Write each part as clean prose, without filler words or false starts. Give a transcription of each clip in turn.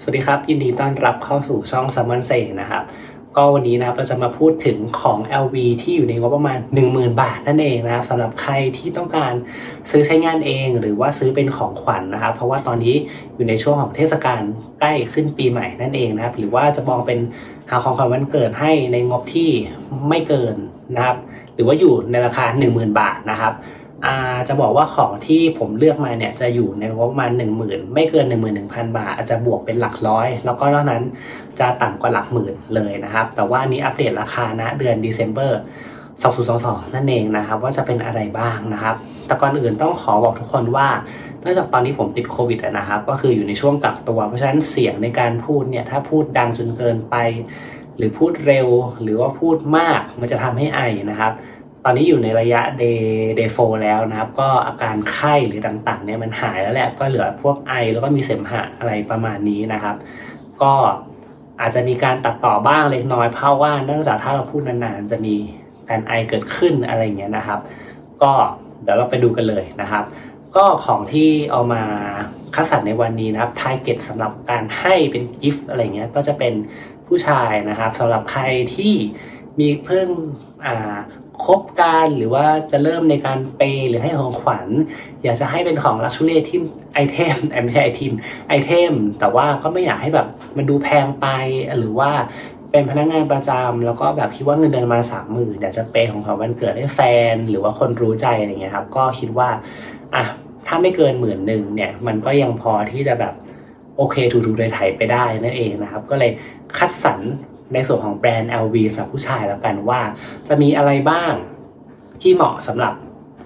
สวัสดีครับยินดีต้อนรับเข้าสู่ช่องซัมมอนเซ่นะครับก็วันนี้นะครับเราจะมาพูดถึงของ LV ที่อยู่ในงบประมาณ 10,000 บาทนั่นเองนะครับสำหรับใครที่ต้องการซื้อใช้งานเองหรือว่าซื้อเป็นของขวัญ นะครับเพราะว่าตอนนี้อยู่ในช่วงของเทศกาลใกล้ขึ้นปีใหม่นั่นเองนะครับหรือว่าจะมองเป็นหาของขวัญวันเกิดให้ในงบที่ไม่เกินนะครับหรือว่าอยู่ในราคา 10,000 บาทนะครับจะบอกว่าของที่ผมเลือกมาเนี่ยจะอยู่ในงบประมาณ 10,000 ไม่เกิน 11,000 บาทอาจจะบวกเป็นหลักร้อยแล้วก็นอกนั้นจะต่ำกว่าหลักหมื่นเลยนะครับแต่ว่านี้อัปเดตราคาณเดือน December 2022 นั่นเองนะครับว่าจะเป็นอะไรบ้างนะครับแต่ก่อนอื่นต้องขอบอกทุกคนว่าเนื่องจากตอนนี้ผมติดโควิดนะครับก็คืออยู่ในช่วงกักตัวเพราะฉะนั้นเสียงในการพูดเนี่ยถ้าพูดดังจนเกินไปหรือพูดเร็วหรือว่าพูดมากมันจะทำให้ไอนะครับตอนนี้อยู่ในระยะ day 4แล้วนะครับก็อาการไข้หรือต่างๆเนี่ยมันหายแล้วแหละก็เหลือพวกไอแล้วก็มีเสมหะอะไรประมาณนี้นะครับก็อาจจะมีการตัดต่อบ้างเล็กน้อยเพราะว่าเนื่องจากถ้าเราพูดนานๆจะมีการไอเกิดขึ้นอะไรเงี้ยนะครับก็เดี๋ยวเราไปดูกันเลยนะครับก็ของที่เอามาคัดสรรในวันนี้นะครับ target สำหรับการให้เป็นกิฟต์อะไรเงี้ยก็จะเป็นผู้ชายนะครับสำหรับใครที่มีเพิ่งคบกันหรือว่าจะเริ่มในการเปย์หรือให้ของขวัญอยากจะให้เป็นของลักชัวรี่ที่ไอเทมไม่ใช่ไอเทมแต่ว่าก็ไม่อยากให้แบบมันดูแพงไปหรือว่าเป็นพนักงานประจำแล้วก็แบบคิดว่าเงินเดือนมา 30,000 อยากจะเปย์ของขวัญวันเกิดให้แฟนหรือว่าคนรู้ใจอะไรเงี้ยครับก็คิดว่าถ้าไม่เกิน 11,000 เนี่ยมันก็ยังพอที่จะแบบโอเคถูๆไทยๆไปได้นั่นเองนะครับก็เลยคัดสรรในส่วนของแบรนด์ LV สำหรับผู้ชายแล้วกันว่าจะมีอะไรบ้างที่เหมาะสำหรับ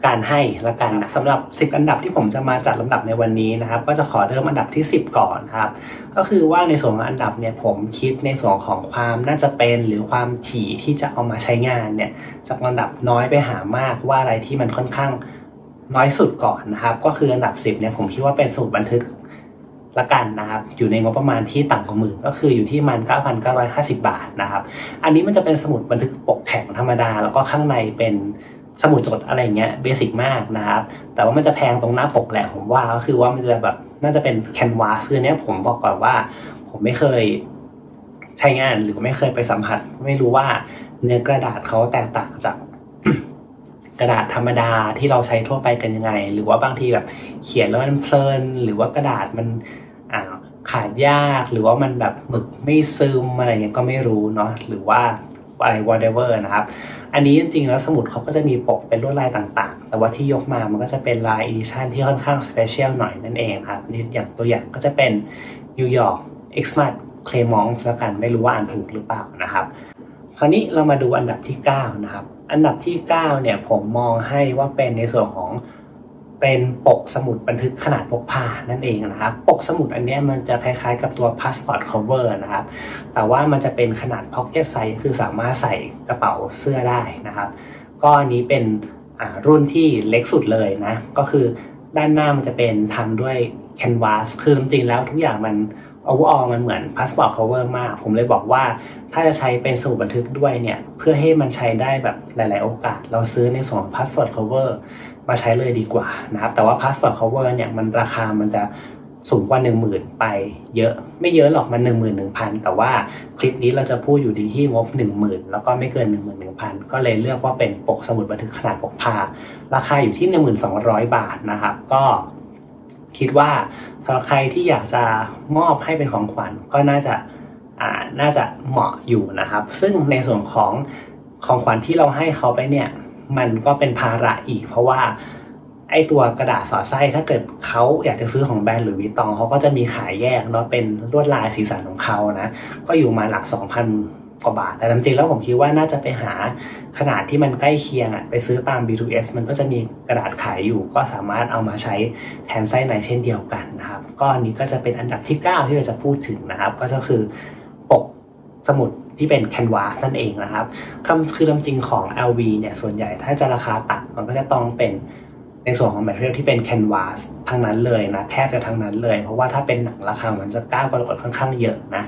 การให้ละกันนะสำหรับ10อันดับที่ผมจะมาจัดลำดับในวันนี้นะครับก็จะขอเริ่มอันดับที่10ก่อนครับก็คือว่าในส่วนของอันดับเนี่ยผมคิดในส่วนของความน่าจะเป็นหรือความถี่ที่จะเอามาใช้งานเนี่ยจากอันดับน้อยไปหามากว่าอะไรที่มันค่อนข้างน้อยสุดก่อนนะครับก็คืออันดับ10เนี่ยผมคิดว่าเป็นสมุดบันทึกละกันนะครับอยู่ในงบประมาณที่ต่ำกว่าหมื่นก็คืออยู่ที่มัน 9,950 บาทนะครับอันนี้มันจะเป็นสมุดบันทึกปกแข็งธรรมดาแล้วก็ข้างในเป็นสมุดจดอะไรเงี้ยเบสิกมากนะครับแต่ว่ามันจะแพงตรงหน้าปกแหละผมว่าก็คือว่ามันจะแบบน่าจะเป็นแคนวาสคือเนี้ยผมบอกก่อนว่าผมไม่เคยใช้งานหรือไม่เคยไปสัมผัสไม่รู้ว่าเนื้อกระดาษเขาแตกต่างจากกระดาษธรรมดาที่เราใช้ทั่วไปกันยังไงหรือว่าบางทีแบบเขียนแล้วมันเพลินหรือว่ากระดาษมันขาดยากหรือว่ามันแบบหมึกไม่ซึมอะไรเงี้ยก็ไม่รู้เนาะหรือว่าอะไร whatever นะครับอันนี้จริงๆแล้วสมุดเขาก็จะมีปกเป็นลวดลายต่างๆแต่ว่าที่ยกมามันก็จะเป็นลาย edition ที่ค่อนข้าง special หน่อยนั่นเองครับนี่อย่างตัวอย่างก็จะเป็น New York Xmas Clemons ละกันไม่รู้ว่าอ่านถูกหรือเปล่านะครับคราวนี้เรามาดูอันดับที่9นะครับอันดับที่9เนี่ยผมมองให้ว่าเป็นในส่วนของเป็นปกสมุดบันทึกขนาดพกพานั่นเองนะครับปกสมุดอันนี้มันจะคล้ายๆกับตัว passport cover นะครับแต่ว่ามันจะเป็นขนาด pocket size คือสามารถใส่กระเป๋าเสื้อได้นะครับก็อันนี้เป็นรุ่นที่เล็กสุดเลยนะก็คือด้านหน้ามันจะเป็นทำด้วย canvas คือจริงๆแล้วทุกอย่างมัน overall มันเหมือน passport cover มากผมเลยบอกว่าถ้าจะใช้เป็นสมุดบันทึกด้วยเนี่ยเพื่อให้มันใช้ได้แบบหลายๆโอกาสเราซื้อในส่วน passport coverมาใช้เลยดีกว่านะครับแต่ว่า passport cover เนี่ยมันราคามันจะสูงกว่า 10,000 ไปเยอะไม่เยอะหรอกมัน 11,000 แต่ว่าคลิปนี้เราจะพูดอยู่ดีที่งบ 10,000 แล้วก็ไม่เกิน 11,000 ก็เลยเลือกว่าเป็นปกสมุดบันทึกขนาดปกพาราคาอยู่ที่ 1,200 บาทนะครับก็คิดว่าสำหรับใครที่อยากจะมอบให้เป็นของขวัญก็น่าจะเหมาะอยู่นะครับซึ่งในส่วนของขวัญที่เราให้เขาไปเนี่ยมันก็เป็นภาระอีกเพราะว่าไอตัวกระดาษสอดไส้ถ้าเกิดเขาอยากจะซื้อของแบรนด์หรือวิตองเขาก็จะมีขายแยกเนาะเป็นลวดลายสีสันของเขานะก็อยู่มาหลัก 2,000 กว่าบาทแต่จริงๆแล้วผมคิดว่าน่าจะไปหาขนาดที่มันใกล้เคียงไปซื้อตาม B2S มันก็จะมีกระดาษขายอยู่ก็สามารถเอามาใช้แทนไส้ในเช่นเดียวกันนะครับก็อันนี้ก็จะเป็นอันดับที่9ที่เราจะพูดถึงนะครับก็คือปกสมุดที่เป็น canvas นั่นเองนะครับคือลำจริงของ LV เนี่ยส่วนใหญ่ถ้าจะราคาตัดมันก็จะต้องเป็นในส่วนของ material ที่เป็น canvas ทั้งนั้นเลยนะแทบจะทั้งนั้นเลยเพราะว่าถ้าเป็นหนังราคามันจะก้าวกระโดดค่อนข้างเยอะนะ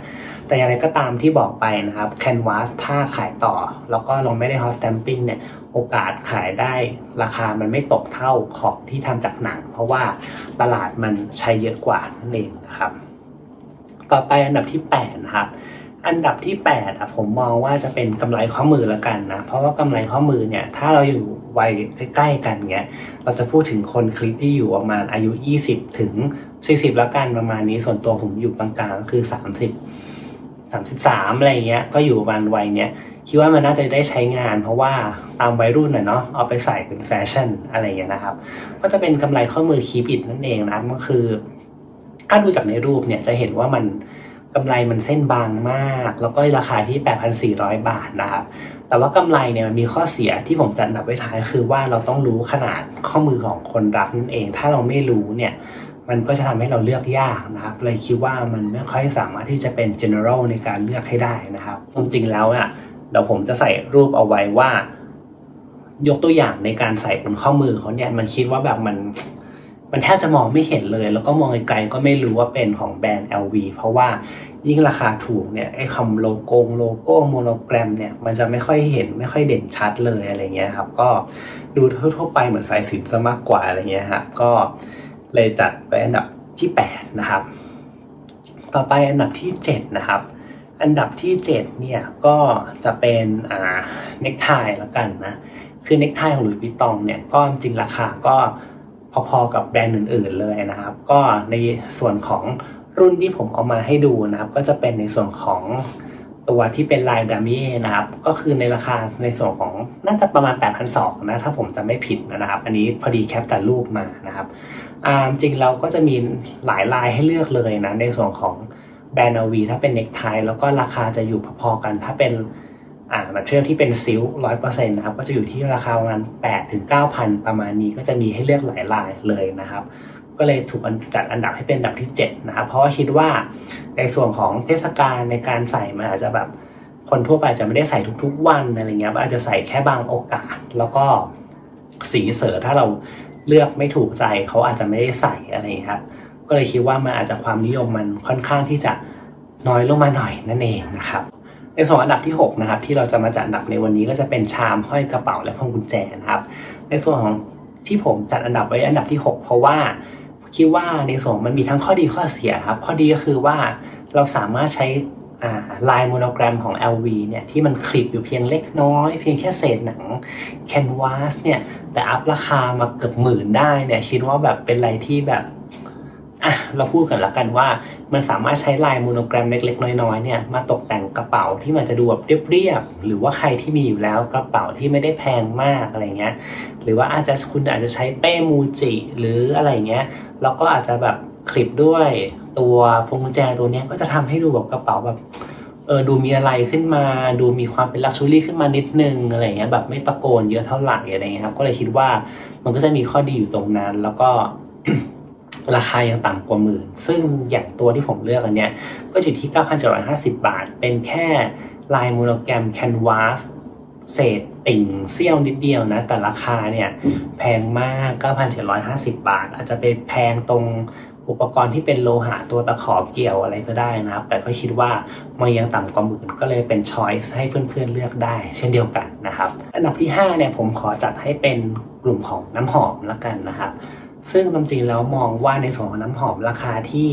แต่อย่างไรก็ตามที่บอกไปนะครับ canvas ถ้าขายต่อแล้วก็ลงไม่ได้ hot stamping เนี่ยโอกาสขายได้ราคามันไม่ตกเท่าของที่ทำจากหนังเพราะว่าตลาดมันใช้เยอะกว่านั่นเองนะครับ ต่อไปอันดับที่8นะครับอันดับที่8ผมมองว่าจะเป็นกำไรข้อมือละกันนะเพราะว่ากำไรข้อมือเนี่ยถ้าเราอยู่วัยใกล้ๆกันเงี้ยเราจะพูดถึงคนคลิปที่อยู่ประมาณอายุ20ถึง40ละกันประมาณนี้ส่วนตัวผมอยู่กลางๆคือ30-33อะไรเงี้ยก็อยู่ประมาณวัยเนี้ยคิดว่ามันน่าจะได้ใช้งานเพราะว่าตามวัยรุ่นเนาะเอาไปใส่เป็นแฟชั่นอะไรเงี้ยนะครับก็จะเป็นกำไรข้อมือคีบิดนั่นเองนะก็คือถ้าดูจากในรูปเนี่ยจะเห็นว่ามันกำไรมันเส้นบางมากแล้วก็ราคาที่ 8,400 บาทนะครับแต่ว่ากำไรเนี่ยมันมีข้อเสียที่ผมจัดอันดับไว้ท้ายคือว่าเราต้องรู้ขนาดข้อมือของคนรับนั่นเองถ้าเราไม่รู้เนี่ยมันก็จะทำให้เราเลือกยากนะครับเลยคิดว่ามันไม่ค่อยสามารถที่จะเป็น general ในการเลือกให้ได้นะครับจริงแล้วเนี่ยเดี๋ยวผมจะใส่รูปเอาไว้ว่ายกตัวอย่างในการใส่บนข้อมือเขาเนี่ยมันคิดว่าแบบมันแทบจะมองไม่เห็นเลยแล้วก็มองไกลๆก็ไม่รู้ว่าเป็นของแบรนด์ LV เพราะว่ายิ่งราคาถูกเนี่ยไอ้คำโลโก้โมโนแกรมเนี่ยมันจะไม่ค่อยเห็นไม่ค่อยเด่นชัดเลยอะไรเงี้ยครับก็ดูทั่วๆไปเหมือนสายสินซะมากกว่าอะไรเงี้ยครับก็เลยจัดไปอันดับที่8นะครับต่อไปอันดับที่7นะครับอันดับที่7เนี่ยก็จะเป็นเน็กไทละกันนะคือเน็กไทของ Louis Vuitton เนี่ยก็จริงราคาก็พอๆกับแบรนด์อื่นๆเลยนะครับก็ในส่วนของรุ่นที่ผมเอามาให้ดูนะครับก็จะเป็นในส่วนของตัวที่เป็นลาย Damier นะครับก็คือในราคาในส่วนของน่าจะประมาณ 8,200 นะถ้าผมจะไม่ผิดนะครับอันนี้พอดีแคปแต่รูปมานะครับจริงเราก็จะมีหลายลายให้เลือกเลยนะในส่วนของแบรนด์ LV ถ้าเป็นเน็กไทแล้วก็ราคาจะอยู่พอๆกันถ้าเป็นมาเทียลที่เป็นซิล 100% นะครับก็จะอยู่ที่ราคาประมาณ 8,000 ถึง 9,000 ประมาณนี้ก็จะมีให้เลือกหลายลายเลยนะครับก็เลยถูกจัดอันดับให้เป็นอันดับที่7นะครับเพราะว่าคิดว่าในส่วนของเทศกาลในการใส่มันอาจจะแบบคนทั่วไปจะไม่ได้ใส่ทุกๆวันอะไรเงี้ยอาจจะใส่แค่บางโอกาสแล้วก็สีเสริมถ้าเราเลือกไม่ถูกใจเขาอาจจะไม่ได้ใส่อะไรครับก็เลยคิดว่ามันอาจจะความนิยมมันค่อนข้างที่จะน้อยลงมาหน่อยนั่นเองนะครับในส่วนอันดับที่6นะครับที่เราจะมาจัดอันดับในวันนี้ก็จะเป็นชามห้อยกระเป๋าและพวงกุญแจนะครับในส่วนของที่ผมจัดอันดับไว้อันดับที่6เพราะว่าคิดว่าในส่วนมันมีทั้งข้อดีข้อเสียครับข้อดีก็คือว่าเราสามารถใช้ลายโมโนแกรมของ LV เนี่ยที่มันคลิปอยู่เพียงเล็กน้อยเพียงแค่เศษหนังแคนวาสเนี่ยแต่อัพราคามาเกือบหมื่นได้เนี่ยคิดว่าแบบเป็นอะไรที่แบบเราพูดกันละกันว่ามันสามารถใช้ลายโมโนแกรมเล็กๆน้อยๆเนี่ยมาตกแต่งกระเป๋าที่มันจะดูแบบเรียบๆหรือว่าใครที่มีอยู่แล้วกระเป๋าที่ไม่ได้แพงมากอะไรเงี้ยหรือว่าคุณอาจจะใช้เป้มูจิหรืออะไรเงี้ยแล้วก็อาจจะแบบคลิปด้วยตัวพวงกุญแจตัวเนี้ยก็จะทำให้ดูแบบกระเป๋าแบบดูมีอะไรขึ้นมาดูมีความเป็นลักชัวรี่ขึ้นมานิดนึงอะไรเงี้ยแบบไม่ตะโกนเยอะเท่าไหร่อะไรเงี้ยครับก็เลยคิดว่ามันก็จะมีข้อดีอยู่ตรงนั้นแล้วก็ ราคายังต่ำกว่าหมื่นซึ่งอย่างตัวที่ผมเลือกอันเนี้ยก็อยู่ที่ 9,750 บาทเป็นแค่ลายโมโนแกรมแคนวาสเศษติ่งเสี้ยวนิดเดียวนะแต่ราคาเนี่ยแพงมาก 9,750 บาทอาจจะไปแพงตรงอุปกรณ์ที่เป็นโลหะตัวตะขอเกี่ยวอะไรก็ได้นะครับแต่ก็คิดว่ามันยังต่ำกว่าหมื่นก็เลยเป็นช้อยส์ให้เพื่อนๆเลือกได้เช่นเดียวกันนะครับอันดับที่5เนี่ยผมขอจัดให้เป็นกลุ่มของน้ำหอมละกันนะครับซึ่งตามจริงแล้วมองว่าในส่วนของน้ำหอมราคาที่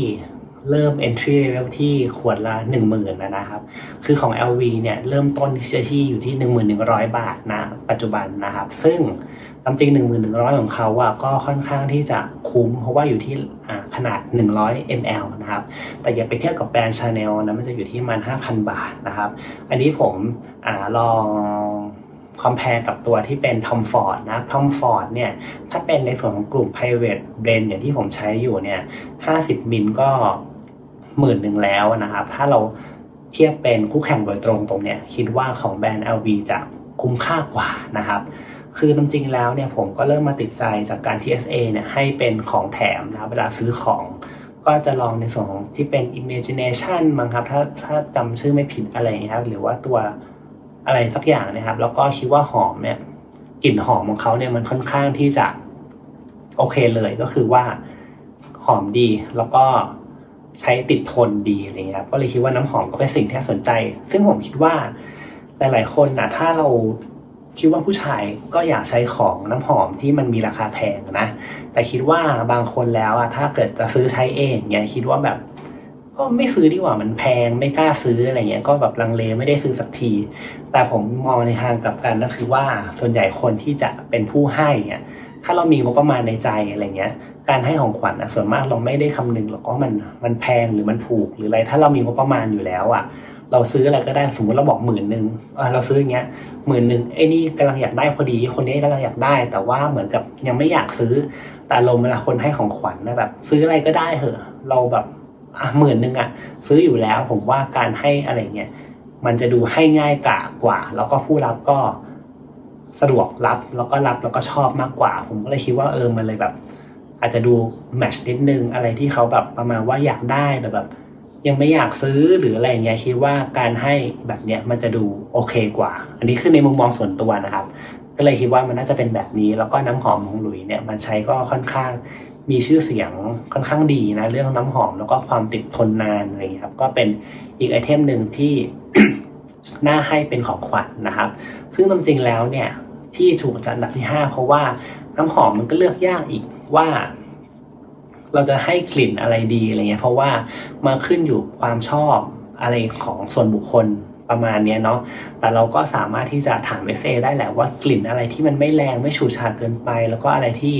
เริ่ม entry level ที่ขวดละ 10,000 นะครับคือของ LV เนี่ยเริ่มต้นที่อยู่ที่ 1,100 บาทนะปัจจุบันนะครับซึ่งตามจริง 1,100 ของเขาอะก็ค่อนข้างที่จะคุ้มเพราะว่าอยู่ที่ขนาด 100 ml นะครับแต่อย่าไปเทียบกับแบรนด์ Chanel นะมันจะอยู่ที่ประมาณ 5,000 บาทนะครับอันนี้ผมลองcompare กับตัวที่เป็น Tom Ford นะ Tom Ford เนี่ยถ้าเป็นในส่วนของกลุ่ม private blend อย่างที่ผมใช้อยู่เนี่ย50 มิลก็ 10,000 แล้วนะครับถ้าเราเทียบเป็นคู่แข่งโดยตรงเนี่ยคิดว่าของแบรนด์ LV จะคุ้มค่ากว่านะครับคือจริงๆแล้วเนี่ยผมก็เริ่มมาติดใจจากการ TSA เนี่ยให้เป็นของแถมนะเวลาซื้อของก็จะลองในส่วนของที่เป็น imagination มั้งครับถ้าจำชื่อไม่ผิดอะไรนะครับหรือว่าตัวอะไรสักอย่างนะครับแล้วก็คิดว่าหอมเนี่ยกลิ่นหอมของเขาเนี่ยมันค่อนข้างที่จะโอเคเลยก็คือว่าหอมดีแล้วก็ใช้ติดทนดีอะไรเงี้ยครับก็เลยคิดว่าน้ำหอมก็เป็นสิ่งที่น่าสนใจซึ่งผมคิดว่าหลายๆคนนะถ้าเราคิดว่าผู้ชายก็อยากใช้ของน้ำหอมที่มันมีราคาแพงนะแต่คิดว่าบางคนแล้วอะถ้าเกิดจะซื้อใช้เองเนี่ยคิดว่าแบบ ก็ไม่ซื้อดีกว่ามันแพงไม่กล้าซื้ออะไรเงี้ยก็แบบลังเลไม่ได้ซื้อสักทีแต่ผมมองในทางกลับกันก็คือว่าส่วนใหญ่คนที่จะเป็นผู้ให้เนี่ยถ้าเรามีงบประมาณในใจอะไรเงี้ยการให้ของขวัญส่วนมากเราไม่ได้คำนึงหรอกว่ามันแพงหรือมันถูกหรืออะไรถ้าเรามีงบประมาณอยู่แล้วอ่ะเราซื้ออะไรก็ได้สมมติเราบอก10,000เราซื้ออย่างเงี้ย10,000ไอ้นี่กำลังอยากได้พอดีคนนี้กำลังอยากได้แต่ว่าเหมือนกับยังไม่อยากซื้อแต่ลมเวลาคนให้ของขวัญนะแบบซื้ออะไรก็ได้เหอะเราแบบ10,000ซื้ออยู่แล้วผมว่าการให้อะไรเงี้ยมันจะดูให้ง่ายกว่าแล้วก็ผู้รับก็สะดวกรับแล้วก็ชอบมากกว่าผมก็เลยคิดว่ามันเลยแบบอาจจะดูแมทช์นิดนึงอะไรที่เขาแบบประมาณว่าอยากได้แต่แบบยังไม่อยากซื้อหรืออะไรอย่างเงี้ยคิดว่าการให้แบบเนี้ยมันจะดูโอเคกว่าอันนี้คือในมุมมองส่วนตัวนะครับก็เลยคิดว่ามันน่าจะเป็นแบบนี้แล้วก็น้ำหอมของหลุยเนี่ยมันใช้ก็ค่อนข้างมีชื่อเสียงค่อนข้างดีนะเรื่องน้ำหอมแล้วก็ความติดทนนานอะไรอย่างเงี้ยครับก็เป็นอีกไอเทมหนึ่งที่ น่าให้เป็นของขวัญ นะครับซึ่งจริงๆแล้วเนี่ยที่ถูกจัดอันดับที่5เพราะว่าน้ำหอมมันก็เลือกยากอีกว่าเราจะให้กลิ่นอะไรดีอะไรเงี้ยเพราะว่ามาขึ้นอยู่ความชอบอะไรของส่วนบุคคลประมาณเนี้ยเนาะแต่เราก็สามารถที่จะถามเอเซได้แหละว่ากลิ่นอะไรที่มันไม่แรงไม่ฉูดฉาดเกินไปแล้วก็อะไรที่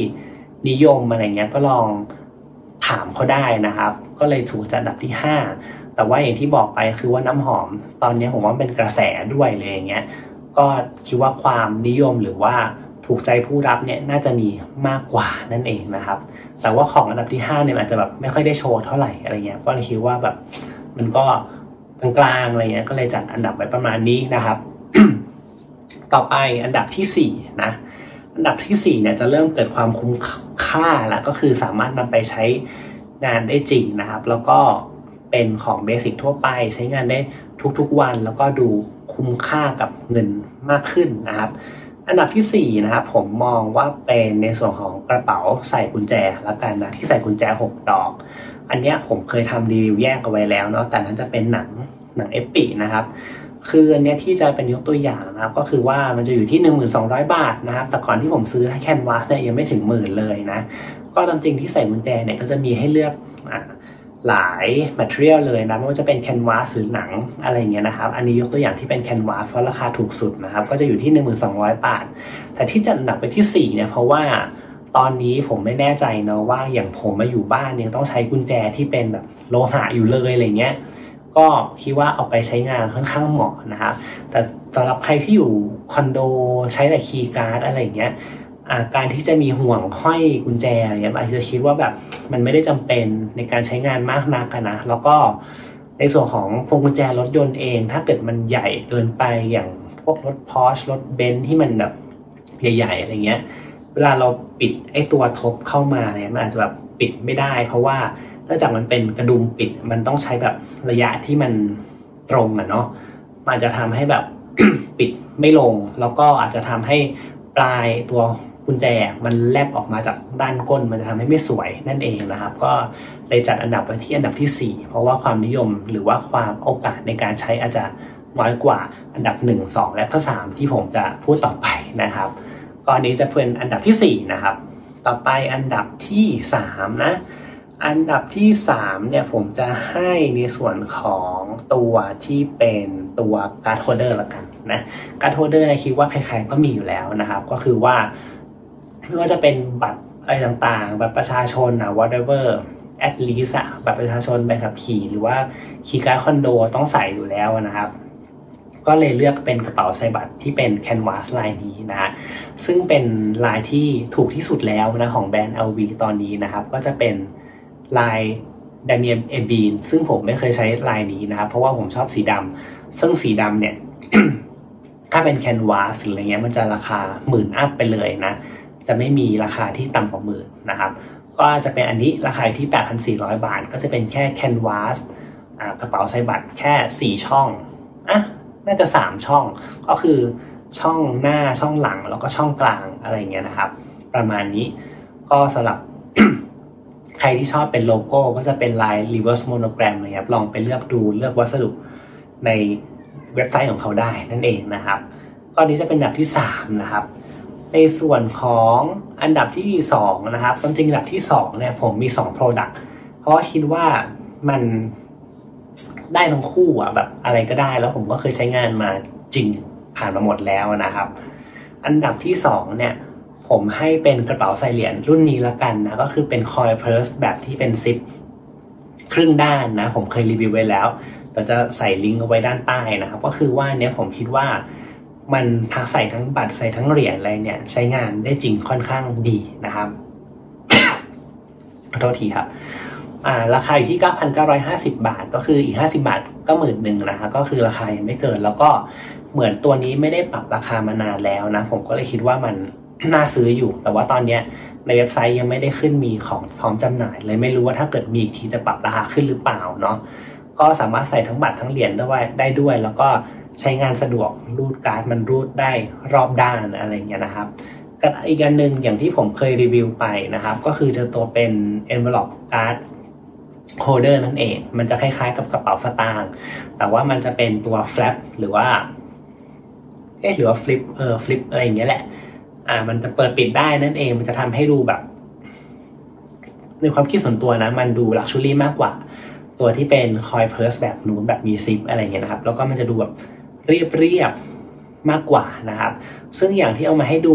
นิยมอะไรเงี้ยก็ลองถามเขาได้นะครับก็เลยถูกจัดอันดับที่5แต่ว่าอย่างที่บอกไปคือว่าน้ำหอมตอนนี้ผมว่าเป็นกระแสด้วยเลยอย่างเงี้ยก็คิดว่าความนิยมหรือว่าถูกใจผู้รับเนี่ยน่าจะมีมากกว่านั่นเองนะครับแต่ว่าของอันดับที่5เนี่ยอาจจะแบบไม่ค่อยได้โชว์เท่าไหร่อะไรเงี้ยก็เลยคิดว่าแบบมันก็กลางๆอะไรเงี้ยก็เลยจัดอันดับไว้ประมาณนี้นะครับ ต่อไปอันดับที่4นะอันดับที่4เนี่ยจะเริ่มเกิดความคุ้มค่าละก็คือสามารถนำไปใช้งานได้จริงนะครับแล้วก็เป็นของเบสิกทั่วไปใช้งานได้ทุกๆวันแล้วก็ดูคุ้มค่ากับเงินมากขึ้นนะครับอันดับที่4นะครับผมมองว่าเป็นในส่วนของกระเป๋าใส่กุญแจละกันนะที่ใส่กุญแจ6 ดอกอันเนี้ยผมเคยทำรีวิวแยกเอาไว้แล้วเนาะแต่นั้นจะเป็นหนังเอปินะครับคืออันเนี้ยที่จะเป็นยกตัวอย่างนะครับก็คือว่ามันจะอยู่ที่ 1200 บาทนะครับแต่ก่อนที่ผมซื้อแคนวาสเนี่ยยังไม่ถึง10,000เลยนะก็จริงที่ใส่กุญแจเนี่ยก็จะมีให้เลือกหลาย material เลยนะไม่ว่าจะเป็นแคนวาสหรือหนังอะไรเงี้ยนะครับอันนี้ยกตัวอย่างที่เป็นแคนวาสเพราะราคาถูกสุดนะครับก็จะอยู่ที่ 1200 บาทแต่ที่จัดอันดับไปที่4เนี่ยเพราะว่าตอนนี้ผมไม่แน่ใจเนาะว่าอย่างผมมาอยู่บ้านยังต้องใช้กุญแจที่เป็นแบบโลหะอยู่เลยอะไรเงี้ยก็คิดว่าเอาไปใช้งานค่อนข้างเหมาะนะครับแต่สำหรับใครที่อยู่คอนโดใช้แต่คีย์การ์ดอะไรเงี้ยการที่จะมีห่วงห้อยกุญแจอะไรเงี้ยอาจจะคิดว่าแบบมันไม่ได้จำเป็นในการใช้งานมากนักนะแล้วก็ในส่วนของพวงกุญแจรถยนต์เองถ้าเกิดมันใหญ่เกินไปอย่างพวกรถ Porsche รถ Benz ที่มันแบบใหญ่ๆอะไรเงี้ยเวลาเราปิดไอ้ตัวทบเข้ามาเนี่ยมันอาจจะแบบปิดไม่ได้เพราะว่านอกจากมันเป็นกระดุมปิดมันต้องใช้แบบระยะที่มันตรงเนาะมันจะทำให้แบบ ปิดไม่ลงแล้วก็อาจจะทำให้ปลายตัวกุญแจมันแลบออกมาจากด้านก้นมันจะทำให้ไม่สวยนั่นเองนะครับก็เลยจัดอันดับไว้ที่อันดับที่4เพราะว่าความนิยมหรือว่าความโอกาสในการใช้อาจจะน้อยกว่าอันดับ1, 2 และ 3ที่ผมจะพูดต่อไปนะครับตอนนี้จะเป็นอันดับที่4นะครับต่อไปอันดับที่3นะอันดับที่3เนี่ยผมจะให้ในส่วนของตัวที่เป็นตัวการ์ดโฮลเดอร์ละกันนะการ์ดโฮลเดอร์คิดว่าใครๆก็มีอยู่แล้วนะครับก็คือว่าไม่ว่าจะเป็นบัตรอะไรต่างๆบัตรประชาชนwhatever at least บัตรประชาชนใบขับขี่หรือว่าคีย์การ์ดคอนโดต้องใส่อยู่แล้วนะครับก็เลยเลือกเป็นกระเป๋าใส่บัตรที่เป็นแคนวาสลายนี้นะซึ่งเป็นลายที่ถูกที่สุดแล้วนะของแบรนด์ LV ตอนนี้นะครับก็จะเป็นลาย Damier Ebene ซึ่งผมไม่เคยใช้ลายนี้นะครับเพราะว่าผมชอบสีดำซึ่งสีดำเนี่ย ถ้าเป็นแคนวาสหรืออะไรเงี้ยมันจะราคา10,000อัพไปเลยนะจะไม่มีราคาที่ต่ำกว่า10,000นะครับก็จะเป็นอันนี้ราคาที่ 8,400 บาทก็จะเป็นแค่แคนวาสกระเป๋าใส่บัตรแค่4 ช่องน่าจะ3 ช่องก็คือช่องหน้าช่องหลังแล้วก็ช่องกลางอะไรเงี้ยนะครับประมาณนี้ก็สำหรับ ใครที่ชอบเป็นโลโก้ก็จะเป็นลาย reverse monogram นะครับลองไปเลือกดูเลือกวัสดุในเว็บไซต์ของเขาได้นั่นเองนะครับก็นี้จะเป็นอันดับที่3นะครับในส่วนของอันดับที่2นะครับจริงๆอันดับที่2เนี่ยผมมี2 Product เพราะคิดว่ามัน ได้ทั้งคู่อ่ะแบบอะไรก็ได้แล้วผมก็เคยใช้งานมาจริงผ่านมาหมดแล้วนะครับอันดับที่2เนี่ยผมให้เป็นกระเป๋าใส่เหรียญรุ่นนี้ละกันนะก็คือเป็น coil purse แบบที่เป็นซิปครึ่งด้านนะผมเคยรีวิวไว้แล้วเราจะใส่ลิงก์เอาไว้ด้านใต้นะครับก็คือว่าเนี้ยผมคิดว่ามันทั้งใส่ทั้งบัตรใส่ทั้งเหรียญอะไรเนี่ยใช้งานได้จริงค่อนข้างดีนะครับ ขอโทษทีครับราคาอยู่ที่ 9,950 บาทก็คืออีก50บาทก็ 10,000 นะครับก็คือราคายังไม่เกินแล้วก็เหมือนตัวนี้ไม่ได้ปรับราคามานานแล้วนะผมก็เลยคิดว่ามัน น่าซื้ออยู่แต่ว่าตอนเนี้ยในเว็บไซต์ยังไม่ได้ขึ้นมีของพร้อมจำหน่ายเลยไม่รู้ว่าถ้าเกิดมีอีกทีจะปรับราคาขึ้นหรือเปล่าเนาะก็สามารถใส่ทั้งบัตรทั้งเหรียญได้ด้วยแล้วก็ใช้งานสะดวกรูดการ์ดมันรูดได้รอบด้านอะไรเงี้ยนะครับกับอีกอันหนึ่งอย่างที่ผมเคยรีวิวไปนะครับก็คือจะตัวเป็น Enveloppe Card Holder นั่นเองมันจะคล้ายๆกับกระเป๋าสตางค์แต่ว่ามันจะเป็นตัว flap หรือว่าflip flip อะไรอย่างเงี้ยแหละมันจะเปิดปิดได้นั่นเองมันจะทำให้ดูแบบในความคิดส่วนตัวนะมันดู luxury มากกว่าตัวที่เป็น coil purse แบบนู้นแบบมีซิปอะไรเงี้ยนะครับแล้วก็มันจะดูแบบเรียบๆมากกว่านะครับซึ่งอย่างที่เอามาให้ดู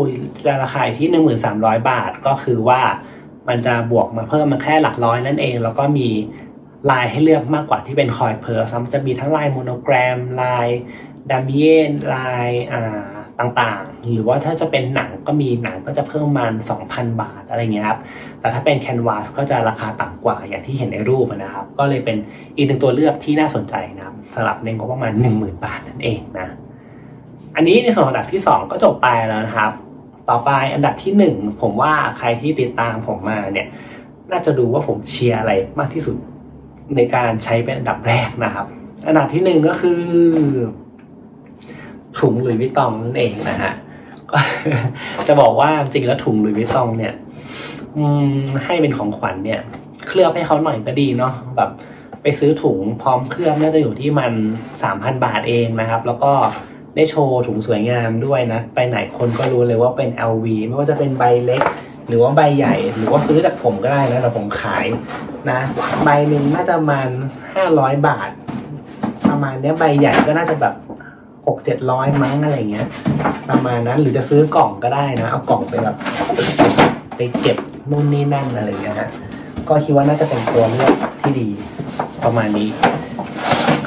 ราคาที่ 1,300 บาทก็คือว่ามันจะบวกมาเพิ่มมาแค่หลักร้อยนั่นเองแล้วก็มีลายให้เลือกมากกว่าที่เป็น coil purse มันจะมีทั้งลายโมโนแกรมลาย Damier ลายต่างๆหรือว่าถ้าจะเป็นหนังก็มีหนังก็จะเพิ่มมา 2,000 บาทอะไรเงี้ยครับแต่ถ้าเป็นแคนวาสก็จะราคาต่ำกว่าอย่างที่เห็นในรูปนะครับก็เลยเป็นอีกหนึ่งตัวเลือกที่น่าสนใจนะครับสำหรับในงบประมาณ 10,000 บาทนั่นเองนะอันนี้ในส่วนอันดับที่2ก็จบไปแล้วนะครับต่อไปอันดับที่1ผมว่าใครที่ติดตามผมมาเนี่ยน่าจะดูว่าผมเชียร์อะไรมากที่สุดในการใช้เป็นอันดับแรกนะครับอันดับที่1ก็คือถุงหลุยส์วิตตองนั่นเองนะฮะก็จะบอกว่าจริงแล้วถุงหลุยส์วิตตองเนี่ยให้เป็นของขวัญเนี่ยเคลือบให้เขาหน่อยก็ดีเนาะแบบไปซื้อถุงพร้อมเคลือบน่าจะอยู่ที่มัน 3,000 บาทเองนะครับแล้วก็ได้โชว์ถุงสวยงามด้วยนะไปไหนคนก็รู้เลยว่าเป็น LV ไม่ว่าจะเป็นใบเล็กหรือว่าใบใหญ่หรือว่าซื้อจากผมก็ได้นะแต่ผมขายนะใบหนึ่งน่าจะมัน500บาทประมาณเนี้ยใบใหญ่ก็น่าจะแบบ600-700มั้งอะไรเงี้ยประมาณนั้นหรือจะซื้อกล่องก็ได้นะเอากล่องไปแบบไปเก็บนู่นนี่นั่นอะไรเงี้ยฮะก็คิดว่าน่าจะเป็นตัวเลือกที่ดีประมาณนี้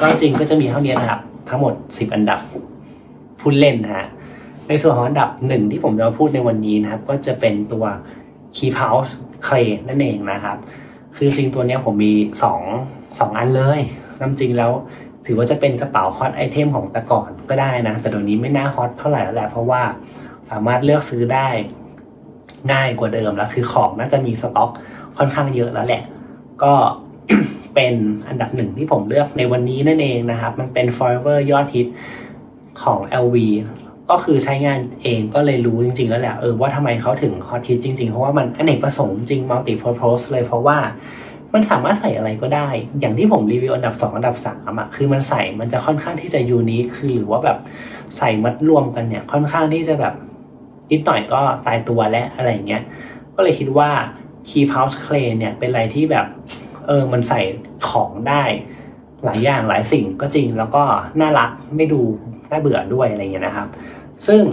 ก็จริงก็จะมีเท่านี้นะครับทั้งหมด10อันดับพูดเล่นนะฮะในส่วนของอันดับ1ที่ผมจะมาพูดในวันนี้นะครับก็จะเป็นตัว Keep House Clay นั่นเองนะครับคือจริงตัวเนี้ยผมมี2อันเลยน้ำจริงแล้วถือว่าจะเป็นกระเป๋าฮอตไอเทมของแต่ก่อนก็ได้นะแต่เดี๋ยวนี้ไม่น่าฮอตเท่าไหร่แล้วแหละเพราะว่าสามารถเลือกซื้อได้ง่ายกว่าเดิมแล้วคือของน่าจะมีสต็อกค่อนข้างเยอะแล้วแหละก็ เป็นอันดับ1ที่ผมเลือกในวันนี้นั่นเองนะครับมันเป็น Forever ยอดฮิตของ LV ก็คือใช้งานเองก็เลยรู้จริงๆแล้วแหละว่าทำไมเขาถึงฮอตฮิตจริงๆเพราะว่ามันอเนกประสงค์จริง multi purpose เลยเพราะว่ามันสามารถใส่อะไรก็ได้อย่างที่ผมรีวิวอันดับ2อันดับ3อะคือมันใส่มันจะค่อนข้างที่จะยูนิคคือหรือว่าแบบใส่มัดรวมกันเนี่ยค่อนข้างที่จะแบบนิดหน่อยก็ตายตัวและอะไรเงี้ยก็เลยคิดว่า Keep House Clay เนี่ยเป็นอะไรที่แบบมันใส่ของได้หลายอย่างหลายสิ่งก็จริงแล้วก็น่ารักไม่ดูน่าเบื่อด้วยอะไรเงี้ยนะครับซึ่ง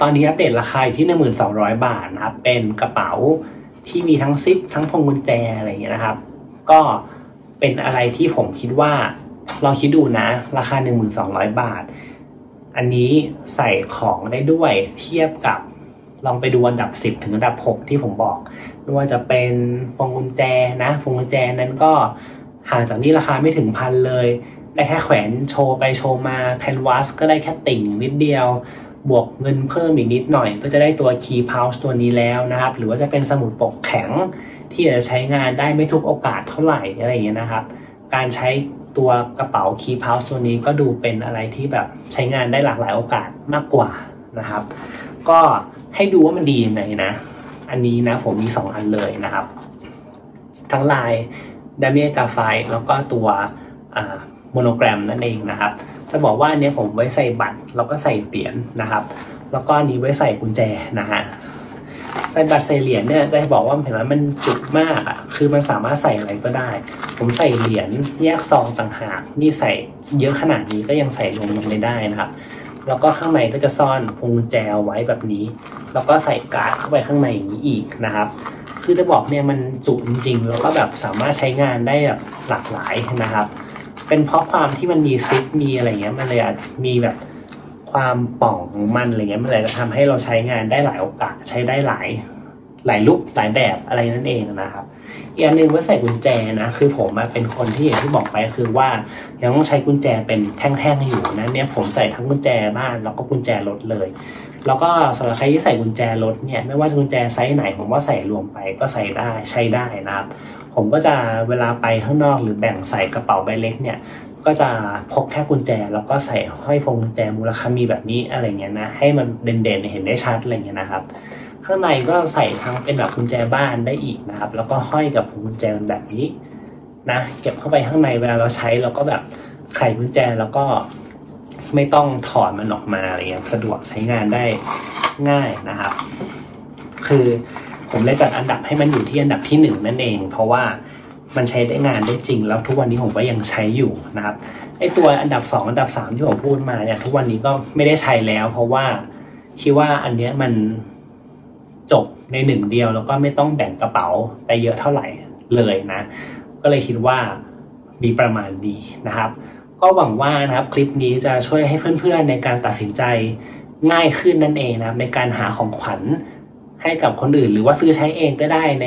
ตอนนี้อัปเดตราคาอยู่ที่ 1,200 บาทนะครับเป็นกระเป๋าที่มีทั้งซิปทั้งพวงกุญแจอะไรอย่างเงี้ยนะครับก็เป็นอะไรที่ผมคิดว่าลองคิดดูนะราคา 1,200 บาทอันนี้ใส่ของได้ด้วยเทียบกับลองไปดูอันดับ10ถึงอันดับ6ที่ผมบอกไม่ว่าจะเป็นพวงกุญแจนะพวงกุญแจนั้นก็ห่างจากนี้ราคาไม่ถึงพันเลยได้แค่แขวนโชว์ไปโชว์มาแคนวาสก็ได้แค่ติ่งนิดเดียวบวกเงินเพิ่มอีกนิดหน่อยก็จะได้ตัว Key Pouch ตัวนี้แล้วนะครับหรือว่าจะเป็นสมุดปกแข็งที่จะใช้งานได้ไม่ทุกโอกาสเท่าไหร่อะไรอย่างเงี้ยนะครับการใช้ตัวกระเป๋า Key Pouch ตัวนี้ก็ดูเป็นอะไรที่แบบใช้งานได้หลากหลายโอกาสมากกว่านะครับก็ให้ดูว่ามันดียังไงนะอันนี้นะผมมี2อันเลยนะครับทั้งลาย Damier Ebene แล้วก็ตัวโมโนแกรมนั่นเองนะครับจะบอกว่าเนี่ยผมไว้ใส่บัตรแล้วก็ใส่เหรียญนะครับแล้วก็นี้ไว้ใส่กุญแจนะฮะ ไซส์บัตรใส่เหรียญเนี่ยจะบอกว่าเห็นไหมมันจุกมากอ่ะคือมันสามารถใส่อะไรก็ได้ผมใส่เหรียญแยกซองต่างหากนี่ใส่เยอะขนาดนี้ก็ยังใส่ลงไปได้นะครับแล้วก็ข้างในก็จะซ่อนพวงแจวไว้แบบนี้แล้วก็ใส่การ์ดเข้าไปข้างในอย่างนี้อีกนะครับคือจะบอกเนี่ยมันจุกจริงๆแล้วก็แบบสามารถใช้งานได้แบบหลากหลายนะครับเป็นเพราะความที่มันมีซิปมีอะไรเงี้ยมันเลยมีแบบความป่องมันอะไรเงี้ยมันเลยจะทำให้เราใช้งานได้หลายโอกาสใช้ได้หลายลุคหลายแบบอะไรนั่นเองนะครับอีกอันหนึ่งว่าใส่กุญแจนะคือผมเป็นคนที่อย่างที่บอกไปคือว่ายังต้องใช้กุญแจเป็นแท่งๆอยู่นะเนี่ยผมใส่ทั้งกุญแจบ้านแล้วก็กุญแจรถเลยแล้วก็สำหรับใครที่ใส่กุญแจรถเนี่ยไม่ว่ากุญแจไซส์ไหนผมว่าใส่รวมไปก็ใส่ได้ใช้ได้นะครับผมก็จะเวลาไปข้างนอกหรือแบ่งใส่กระเป๋าใบเล็กเนี่ยก็จะพกแค่กุญแจแล้วก็ใส่ห้อยพวงกุญแจมูลค่ามีแบบนี้อะไรเงี้ยนะให้มันเด่นๆเห็นได้ชัดอะไรเงี้ยนะครับข้างในก็ใส่ทั้งเป็นแบบกุญแจบ้านได้อีกนะครับแล้วก็ห้อยกับกุญแจแบบนี้นะเก็บเข้าไปข้างในเวลาเราใช้เราก็แบบไขกุญแจแล้วก็ไม่ต้องถอดมันออกมาอะไรเงี้ยสะดวกใช้งานได้ง่ายนะครับคือผมเลยจัดอันดับให้มันอยู่ที่อันดับที่1นั่นเองเพราะว่ามันใช้ได้งานได้จริงแล้วทุกวันนี้ผมก็ยังใช้อยู่นะครับไอ้ตัวอันดับ2อันดับ3ที่ผมพูดมาเนี่ยทุกวันนี้ก็ไม่ได้ใช้แล้วเพราะว่าคิดว่าอันเนี้ยมันจบในหนึ่งเดียวแล้วก็ไม่ต้องแบ่งกระเป๋าไปเยอะเท่าไหร่เลยนะก็เลยคิดว่ามีประมาณนี้นะครับก็หวังว่านะครับคลิปนี้จะช่วยให้เพื่อนๆในการตัดสินใจง่ายขึ้นนั่นเองนะครับในการหาของขวัญให้กับคนอื่นหรือว่าซื้อใช้เองก็ได้ใน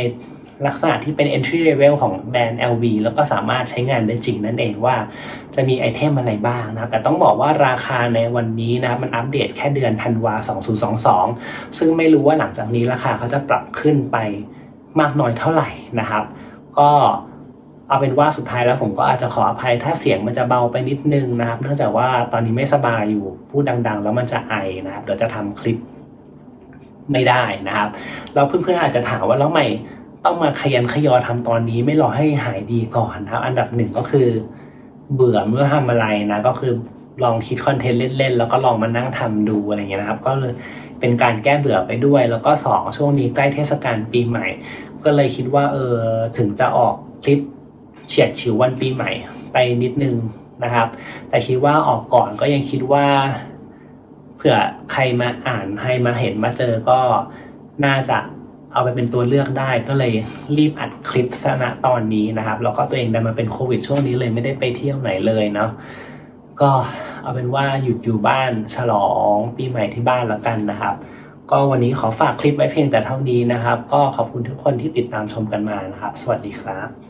ลักษณะที่เป็น entry level ของแบรนด์ LV แล้วก็สามารถใช้งานได้จริงนั่นเองว่าจะมีไอเทมอะไรบ้างนะครับแต่ต้องบอกว่าราคาในวันนี้นะมันอัปเดตแค่เดือนธันวา2022ซึ่งไม่รู้ว่าหลังจากนี้ราคาเขาจะปรับขึ้นไปมากน้อยเท่าไหร่นะครับก็เอาเป็นว่าสุดท้ายแล้วผมก็อาจจะขออภัยถ้าเสียงมันจะเบาไปนิดนึงนะครับเนื่องจากว่าตอนนี้ไม่สบายอยู่พูดดังๆแล้วมันจะไอนะครับเดี๋ยวจะทำคลิปไม่ได้นะครับแล้วเพื่อนๆอาจจะถามว่าแล้วใหม่ต้องมาขยันขยอทำตอนนี้ไม่รอให้หายดีก่อนนะครับอันดับหนึ่งก็คือเบื่อเมื่อทำอะไรนะก็คือลองคิดคอนเทนต์เล่นๆแล้วก็ลองมานั่งทำดูอะไรเงี้ยนะครับก็เลยเป็นการแก้เบื่อไปด้วยแล้วก็2ช่วงนี้ใกล้เทศกาลปีใหม่ก็เลยคิดว่าถึงจะออกคลิปเฉียดฉิววันปีใหม่ไปนิดนึงนะครับแต่คิดว่าออกก่อนก็ยังคิดว่าเผื่อใครมาอ่านใครมาเห็นมาเจอก็น่าจะเอาไปเป็นตัวเลือกได้ก็เลยรีบอัดคลิปณตอนนี้นะครับแล้วก็ตัวเองได้มาเป็นโควิดช่วงนี้เลยไม่ได้ไปเที่ยวไหนเลยเนาะก็เอาเป็นว่าหยุดอยู่บ้านฉลองปีใหม่ที่บ้านแล้วกันนะครับก็วันนี้ขอฝากคลิปไว้เพียงแต่เท่านี้นะครับก็ขอบคุณทุกคนที่ติดตามชมกันมานะครับสวัสดีครับ